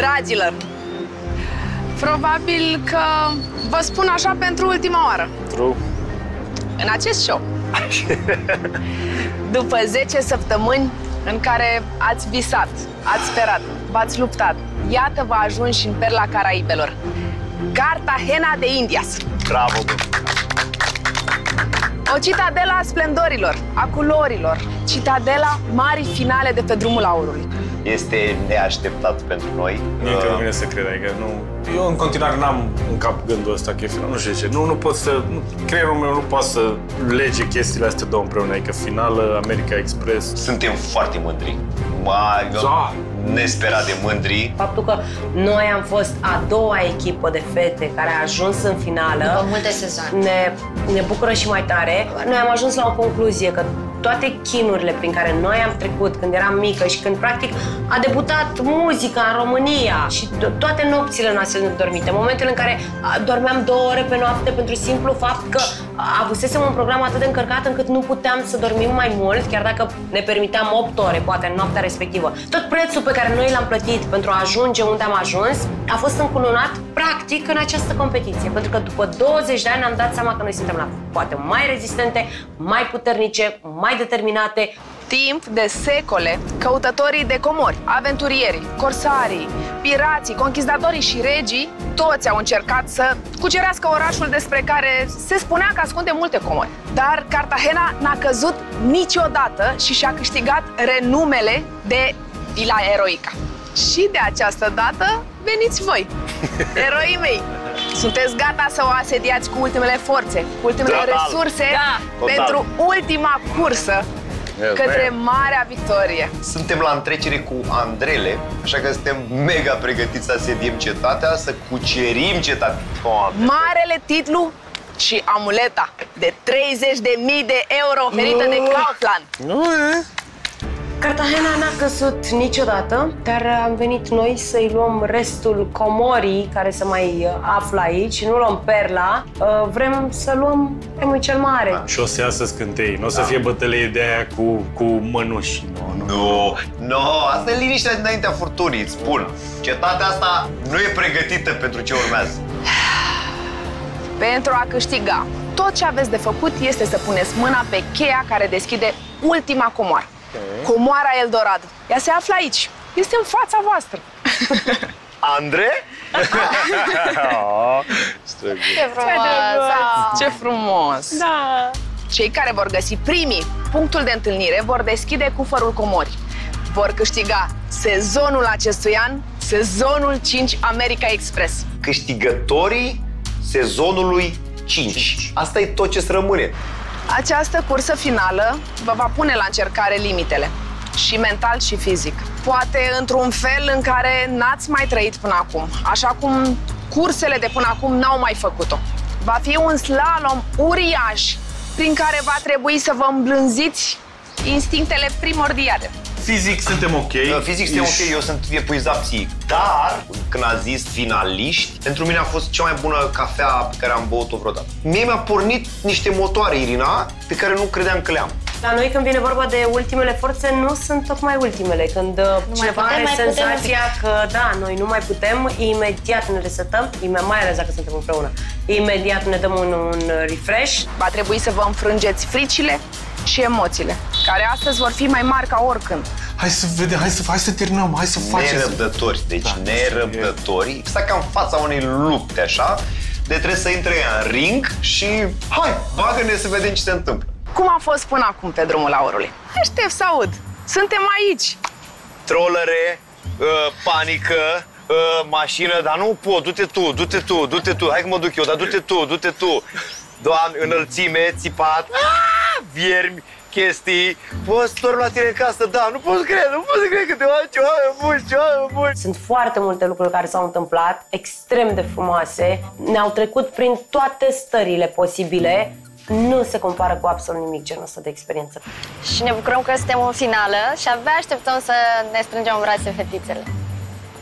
Dragilor, probabil că vă spun așa pentru ultima oară. True. În acest show, după 10 săptămâni în care ați visat, ați sperat, v-ați luptat, iată vă ajungi și în perla Caraibelor, Cartagena de Indias. Bravo! O citadela a splendorilor, a culorilor, citadela marii finale de pe Drumul Aurului. Este neașteptat pentru noi. Nu e că vine să cred, adică nu... Eu în continuare n-am în cap gândul ăsta, că e final, nu știu ce. Nu pot să... Creierul meu nu poate să lege chestiile astea două împreună, adică finală, America Express. Suntem foarte mândri. Da. Nesperat de mândri. Faptul că noi am fost a doua echipă de fete care a ajuns în finală. După multe sezoane. Ne bucură și mai tare. Noi am ajuns la o concluzie că toate chinurile prin care noi am trecut când eram mică și când practic a debutat muzica în România și toate nopțile noastre nedormite, momentele în care dormeam 2 ore pe noapte pentru simplu fapt că avusesem un program atât de încărcat încât nu puteam să dormim mai mult, chiar dacă ne permiteam 8 ore, poate, în noaptea respectivă. Tot prețul pe care noi l-am plătit pentru a ajunge unde am ajuns a fost încununat, practic, în această competiție. Pentru că după 20 de ani am dat seama că noi suntem la poate mai rezistente, mai puternice, mai determinate. Timp de secole, căutătorii de comori, aventurierii, corsarii, pirații, conquistatorii și regii, toți au încercat să cucerească orașul despre care se spunea că ascunde multe comori. Dar Cartagena n-a căzut niciodată și și-a câștigat renumele de Vila Eroica. Și de această dată veniți voi, eroii mei! Sunteți gata să o asediați cu ultimele forțe, cu ultimele resurse, pentru ultima cursă către marea victorie. Suntem la întrecere cu Andrele, așa că suntem mega pregătiți să asediem cetatea, să cucerim cetatea. Marele titlu și amuleta de 30.000 de euro oferită de Kaufland. Cartagena n-a căzut niciodată, dar am venit noi să-i luăm restul comorii care se mai află aici, nu luăm perla, vrem să luăm premiul cel mare. Și o să iasă scântei, nu o să fie bătălie de aia cu mănuși. Nu, asta e liniștea dinaintea furtunii, îți spun. Cetatea asta nu e pregătită pentru ce urmează. Pentru a câștiga, tot ce aveți de făcut este să puneți mâna pe cheia care deschide ultima comoară. Comoara El Dorado. Ea se află aici. Este în fața voastră. Andre? Ce frumos! Ce frumos! Da! Cei care vor găsi primii punctul de întâlnire vor deschide cufărul comorii. Vor câștiga sezonul acestui an, sezonul 5 America Express. Câștigătorii sezonului 5. Asta e tot ce-ți rămâne. Această cursă finală vă va pune la încercare limitele, și mental și fizic. Poate într-un fel în care n-ați mai trăit până acum, așa cum cursele de până acum n-au mai făcut-o. Va fi un slalom uriaș prin care va trebui să vă îmblânziți instinctele primordiale. Fizic suntem ok. Fizic suntem ok, eu sunt epuizat psihic. Dar, când a zis finaliști, pentru mine a fost cea mai bună cafea pe care am băut-o vreodată. Mie mi-a pornit niște motoare, Irina, pe care nu credeam că le-am. La noi, când vine vorba de ultimele forțe, nu sunt tocmai ultimele. Când cineva are senzația că, da, noi nu mai putem, imediat ne resetăm, mai ales dacă suntem împreună. Imediat ne dăm un refresh. Va trebui să vă înfrângeți fricile și emoțiile, care astăzi vor fi mai mari ca oricând. Hai să vedem, hai să terminăm, hai să facem. Nerăbdători, deci nerăbdători. Exact ca în fața unei lupte, așa, de trebuie să intre în ring și hai, bagă-ne să vedem ce se întâmplă. Cum a fost până acum pe Drumul Aurului? Aștept să aud. Suntem aici. Trollere, panică, mașină, dar nu pot, du-te tu, hai că mă duc eu, dar du-te tu. Doamne, înălțime, țipat, viermi, chestii. Poți să dormi la tine în casă, da, nu pot să cred că te faci ceva bun. Sunt foarte multe lucruri care s-au întâmplat, extrem de frumoase. Ne-au trecut prin toate stările posibile. Nu se compară cu absolut nimic genul ăsta de experiență. Și ne bucurăm că suntem în finală și abia așteptăm să ne strângem în brațe fetițele.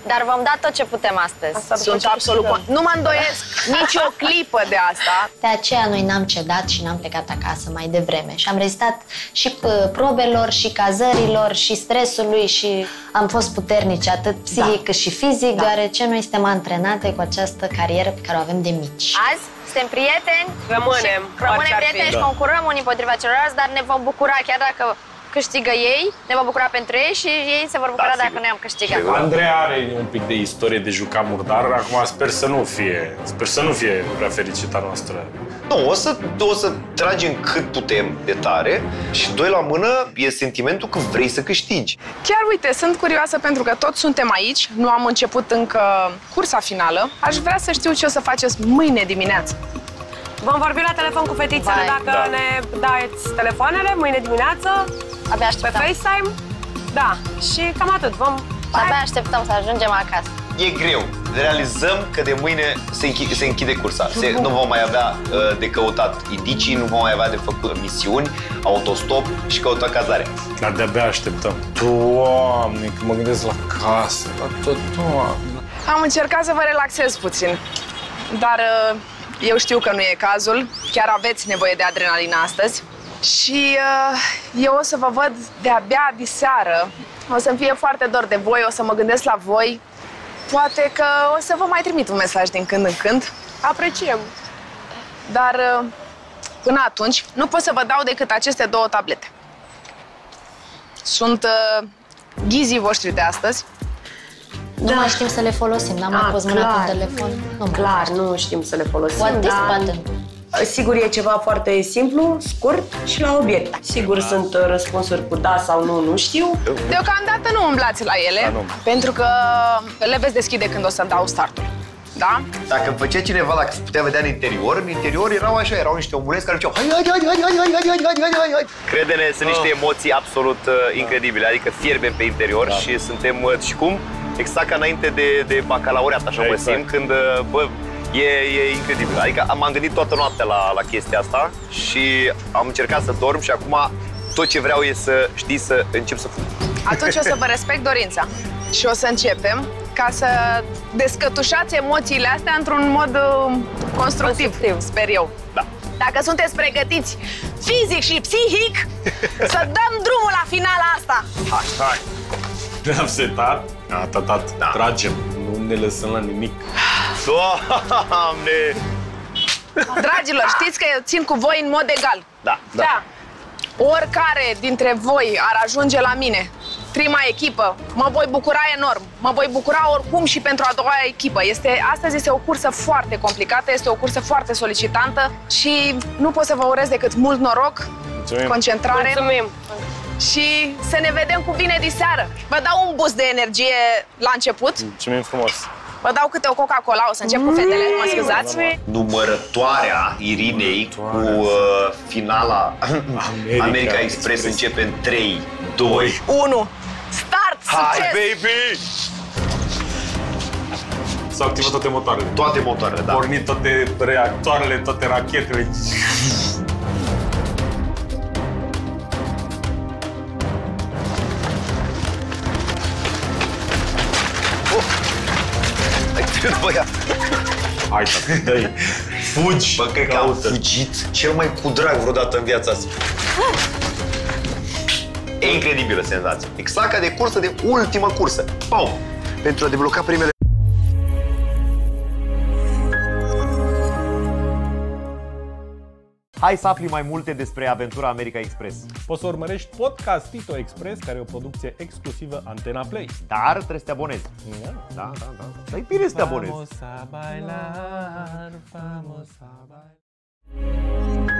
Dar v-am dat tot ce putem astăzi. Asta sunt absolut... Nu mă îndoiesc nici o clipă de asta. De aceea noi n-am cedat și n-am plecat acasă mai devreme. Și am rezistat și probelor, și cazărilor, și stresului, și am fost puternici atât psihic cât și fizic, deoarece noi suntem antrenate cu această carieră pe care o avem de mici. Azi suntem prieteni. Rămânem. Rămânem prieteni și concurăm unii împotriva celorlalți, dar ne vom bucura chiar dacă câștigă ei, ne vom bucura pentru ei și ei se vor bucura dacă noi am câștigat. Andreea are un pic de istorie de juca murdar, acum sper să nu fie, prea fericită noastră. Nu, o să tragem cât putem de tare și doi la mână e sentimentul că vrei să câștigi. Chiar uite, sunt curioasă pentru că toți suntem aici, nu am început încă cursa finală, aș vrea să știu ce o să faceți mâine dimineață. Vom vorbi la telefon cu fetițele dacă ne dați telefoanele mâine dimineață. Abia așteptăm. Pe FaceTime. Da. Și cam atât. Abia așteptăm să ajungem acasă. E greu. Realizăm că de mâine se închide cursa. Nu vom mai avea de căutat indicii, nu vom mai avea de făcut misiuni, autostop și căuta cazare. Dar de-abia așteptăm. Doamne, că mă gândesc la casă. Am încercat să vă relaxez puțin, dar... Eu știu că nu e cazul, chiar aveți nevoie de adrenalina astăzi și eu o să vă văd de-abia diseară. O să-mi fie foarte dor de voi, o să mă gândesc la voi. Poate că o să vă mai trimit un mesaj din când în când. Apreciem. Dar până atunci nu pot să vă dau decât aceste două tablete. Sunt ghizii voștri de astăzi. Nu mai știm să le folosim, n-am mai pus mâna pe telefon. Clar, nu știm să le folosim. Poate, poate. Sigur, e ceva foarte simplu, scurt și la obiect. Sigur, sunt răspunsuri cu da sau nu, nu știu. Deocamdată nu umblați la ele, pentru că le veți deschide când o să dau startul. Da? Dacă îmi făcea cineva, dacă putea vedea în interior, erau așa, erau niște omuleți care ziceau hai. Crede-ne, sunt niște emoții absolut incredibile, adică fierbem pe interior și suntem și cum? Exact ca înainte de bacalaureat, așa mă simt, când, bă, e incredibil. Adică m-am gândit toată noaptea la chestia asta și am încercat să dorm și acum tot ce vreau e să știi să încep să fug. Atunci o să vă respect dorința și o să începem ca să descătușați emoțiile astea într-un mod constructiv, sper eu. Da. Dacă sunteți pregătiți fizic și psihic, să dăm drumul la finala asta. Hai! Ne-am setat. Tragem, nu ne lăsăm la nimic. Doamne! Dragilor, știți că eu țin cu voi în mod egal. Da. Oricare dintre voi ar ajunge la mine, prima echipă, mă voi bucura enorm. Mă voi bucura oricum și pentru a doua echipă. Astăzi este o cursă foarte complicată, este o cursă foarte solicitantă și nu pot să vă urez decât mult noroc, concentrare. Mulțumim! Și să ne vedem cu bine diseară. Vă dau un boost de energie la început. Mulțumim frumos. Vă dau câte o Coca-Cola, o să încep cu fetele, mă scuzați. Numărătoarea Irinei cu finala America Express începe în 3, 2, 1. Start! Hai, baby! S-au activat toate motoarele. Toate motoarele, da. Au pornit toate reactoarele, toate rachetele. Hai, tăi, fugi! Bă, cred că am fugit cel mai cu drag vreodată în viața asta. E incredibilă senzație. Exact ca de cursă, de ultimă cursă. Pum! Pentru a debloca primele... Hai să afli mai multe despre aventura America Express. Poți să urmărești podcast Tito Express, care e o producție exclusivă Antena Play. Dar trebuie să te abonezi. Da. Dar e bine să te abonezi. Vamos a bailar, vamos a bailar.